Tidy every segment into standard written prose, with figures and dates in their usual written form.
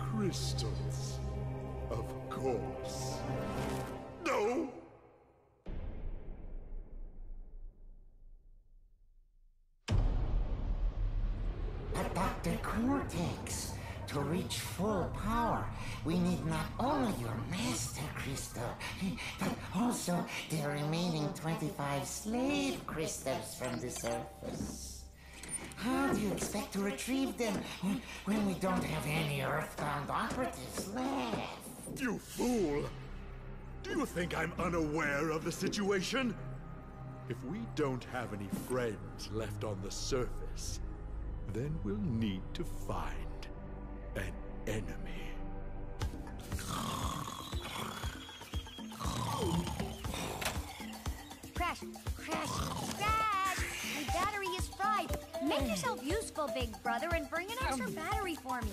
Crystals, of course. No! But the cortex, to reach full power, we need not only your master crystal, but also the remaining 25 slave crystals from the surface. How do you expect to retrieve them when we don't have any earthbound operatives left? You fool! Do you think I'm unaware of the situation? If we don't have any friends left on the surface, then we'll need to find an enemy. Crash! My battery is fried. Make yourself useful, big brother, and bring an extra battery for me.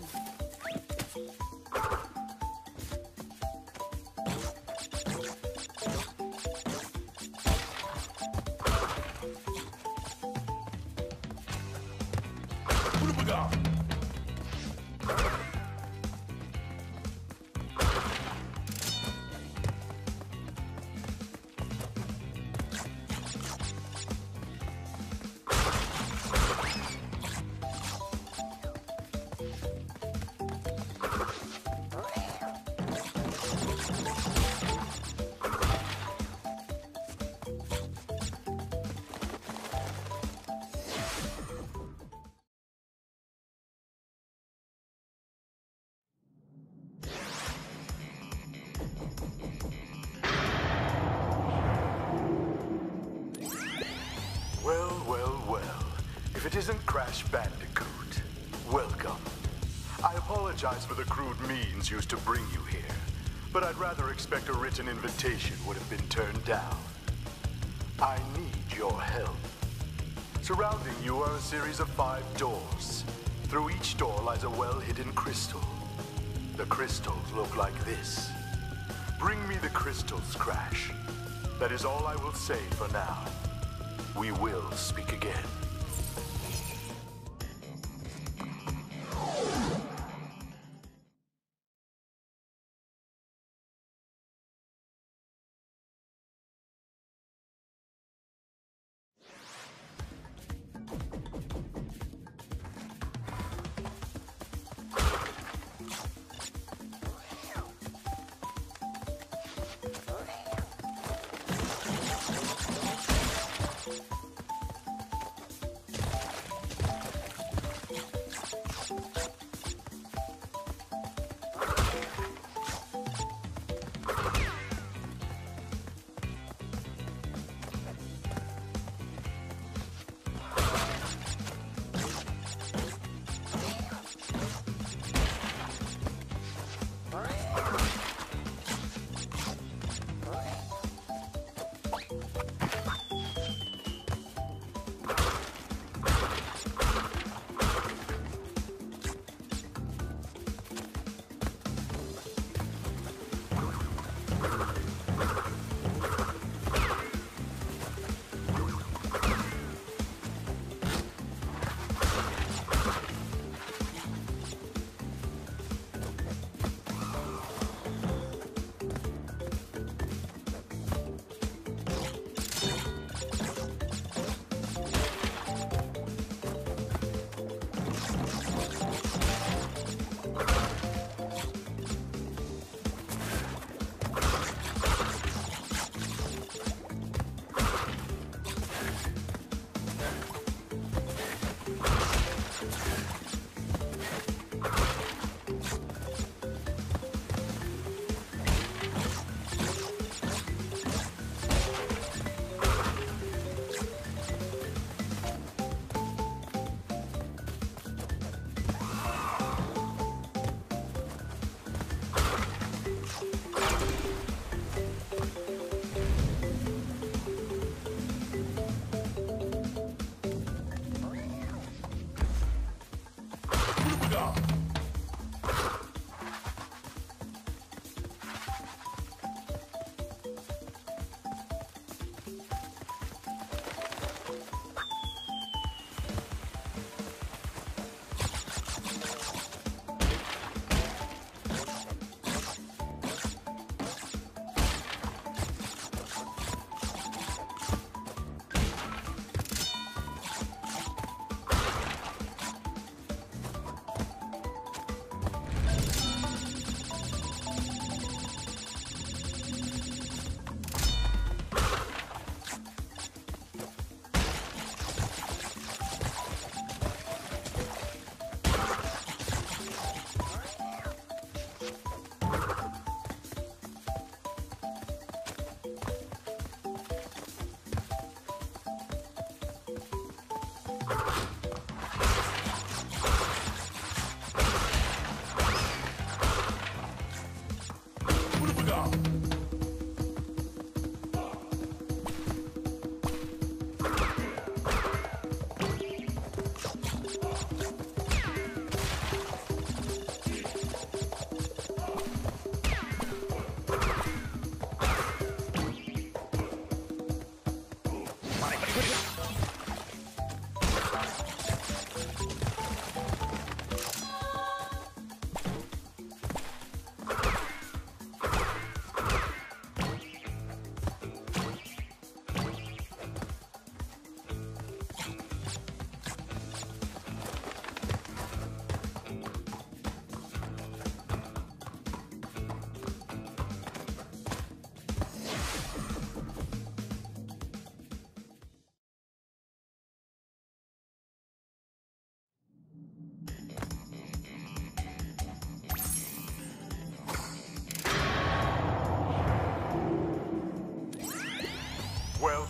It isn't Crash Bandicoot. Welcome. I apologize for the crude means used to bring you here, but I'd rather expect a written invitation would have been turned down. I need your help. Surrounding you are a series of 5 doors. Through each door lies a well-hidden crystal. The crystals look like this. Bring me the crystals, Crash. That is all I will say for now. We will speak again.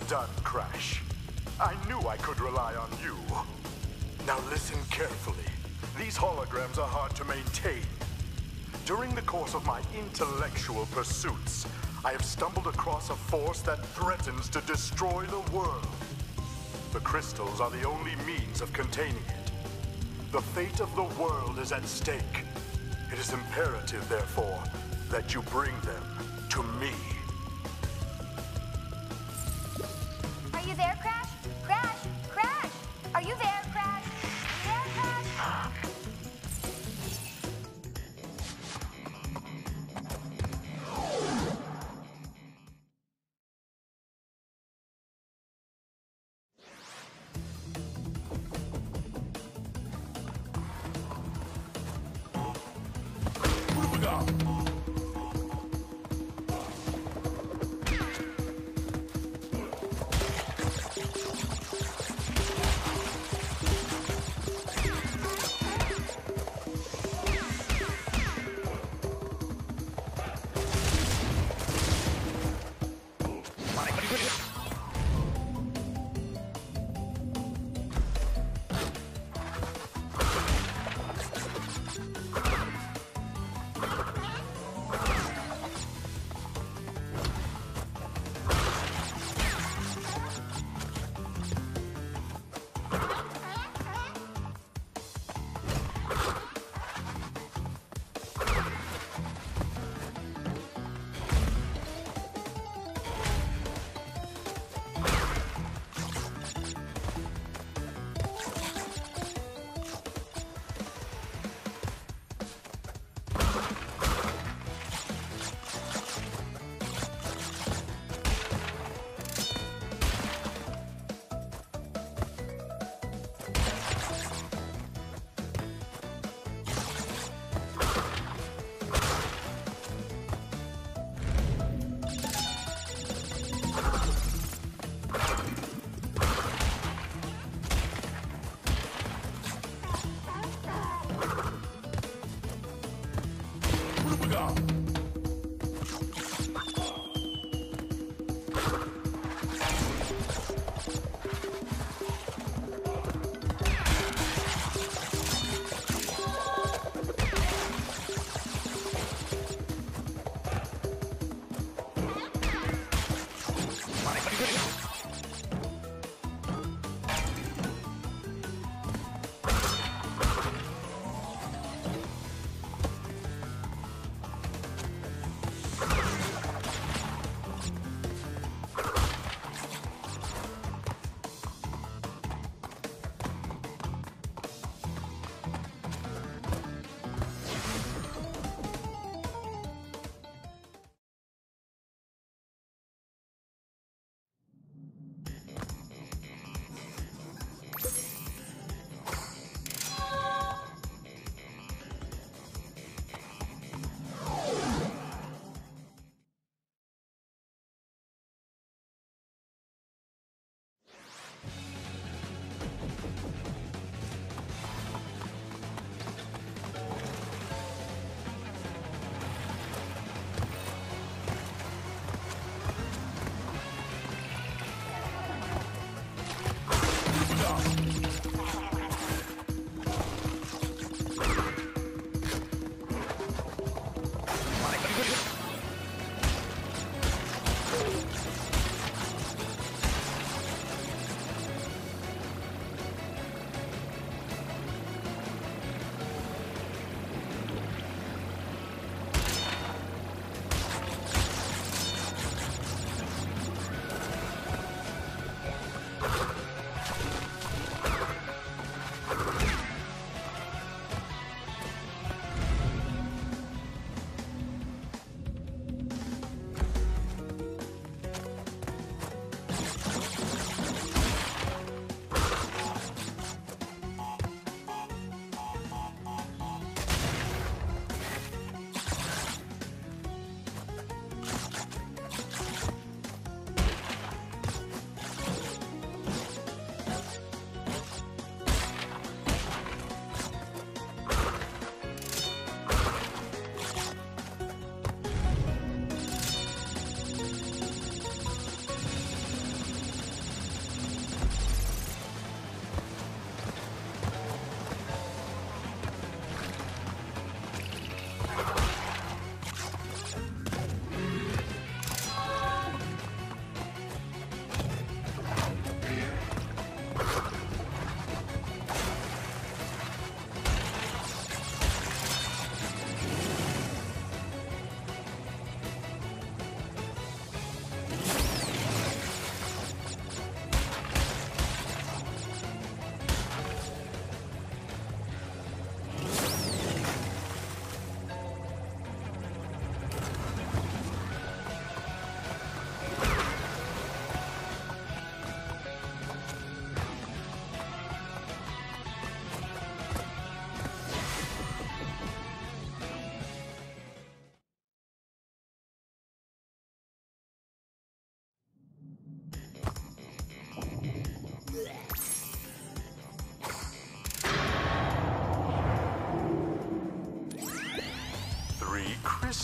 Done, Crash. I knew I could rely on you. Now listen carefully. These holograms are hard to maintain. During the course of my intellectual pursuits, I have stumbled across a force that threatens to destroy the world. The crystals are the only means of containing it. The fate of the world is at stake. It is imperative, therefore, that you bring them to me.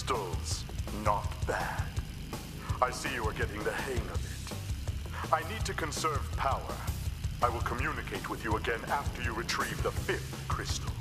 crystals. Not bad. I see you are getting the hang of it. I need to conserve power. I will communicate with you again after you retrieve the 5th crystal.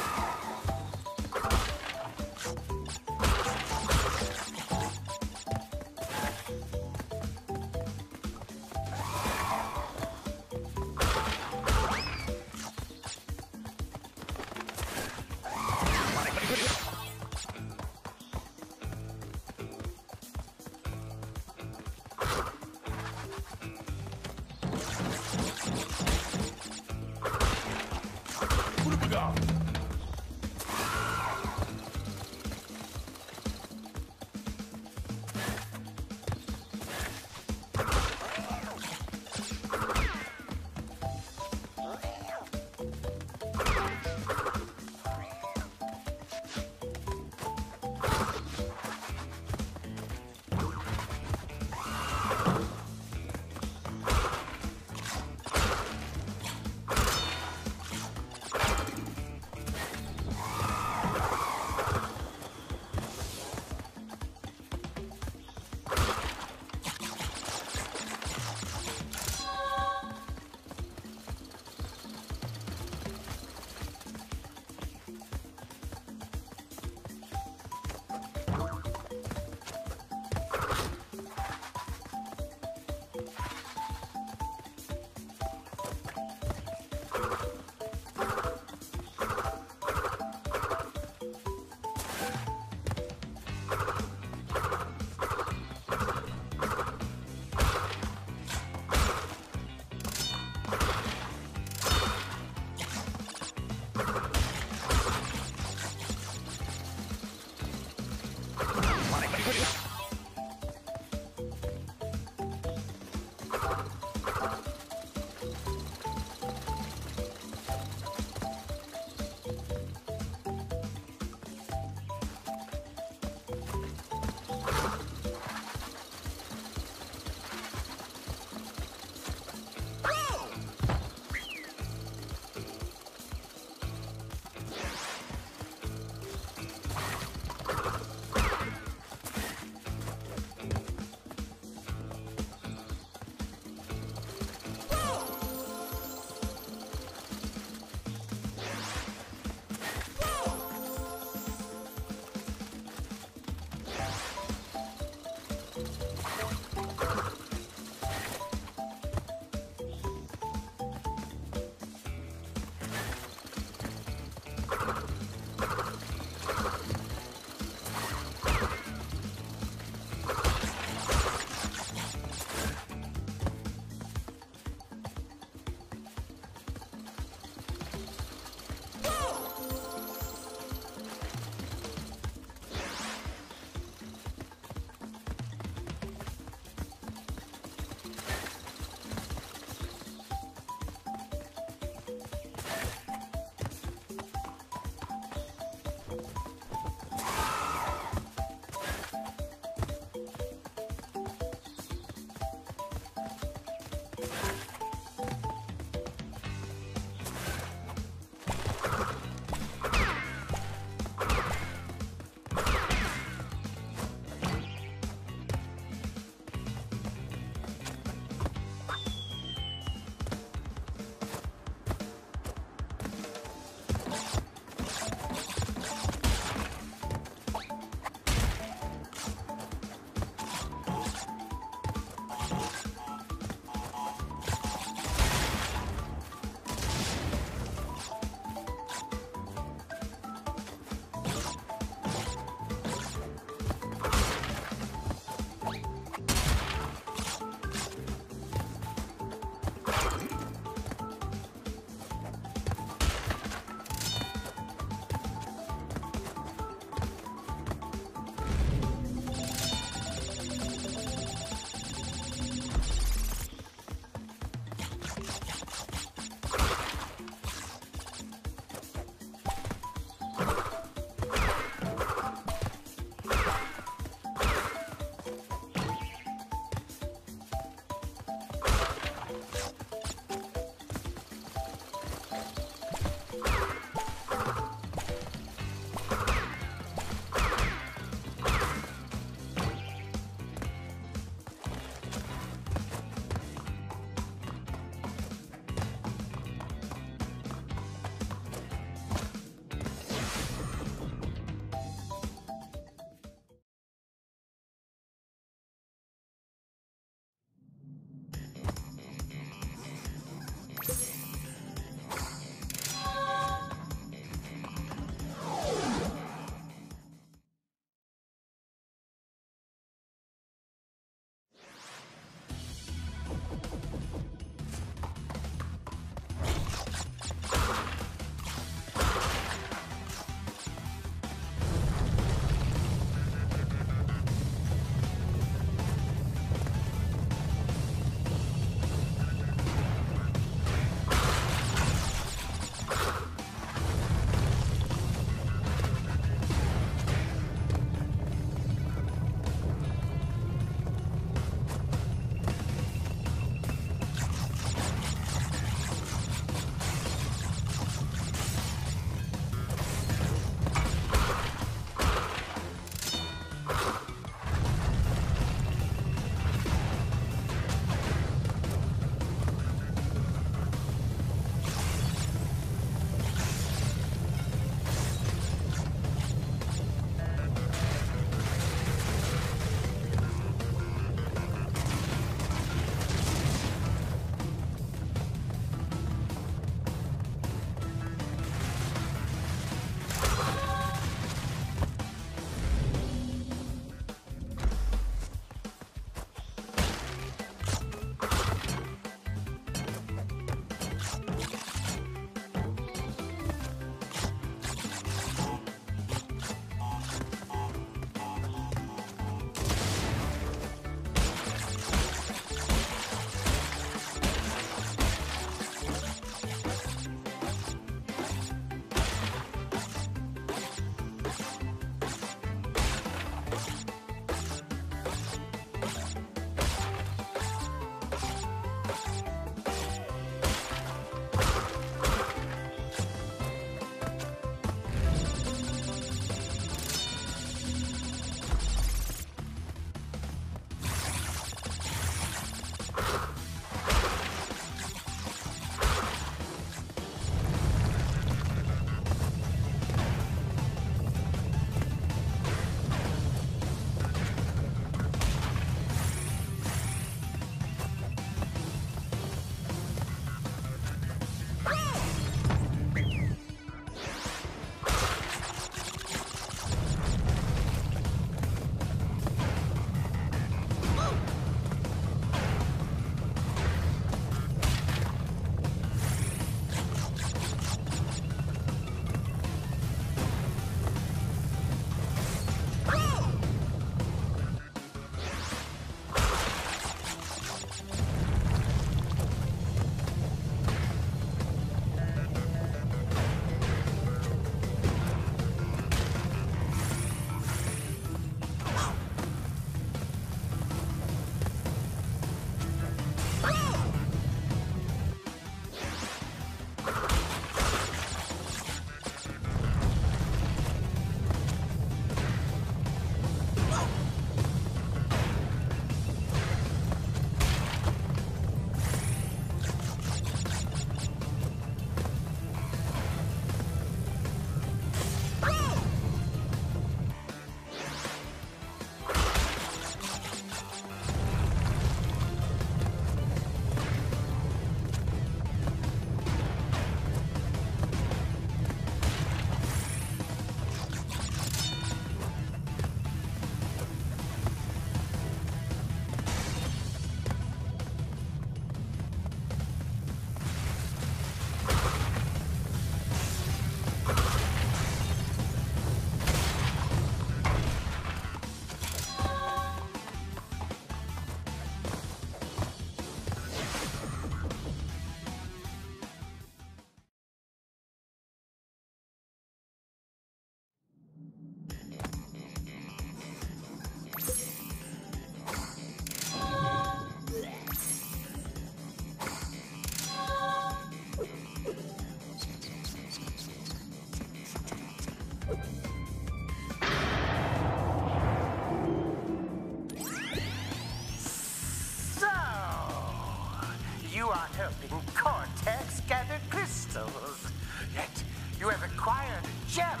you are helping Cortex gather crystals. Yet you have acquired a gem.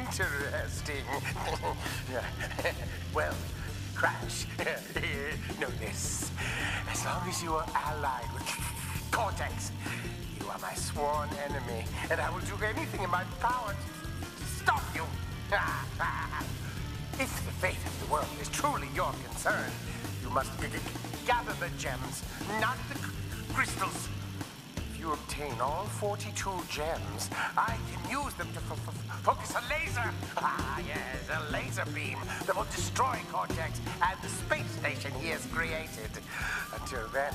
Interesting. Well, Crash, know this. As long as you are allied with Cortex, you are my sworn enemy, and I will do anything in my power to stop you. If the fate of the world is truly your concern, you must gather the gems, not the crystals. If you obtain all 42 gems, I can use them to focus a laser. Ah, yes, a laser beam that will destroy Cortex and the space station he has created. Until then,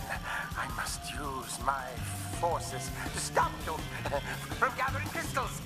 I must use my forces to stop you from gathering crystals.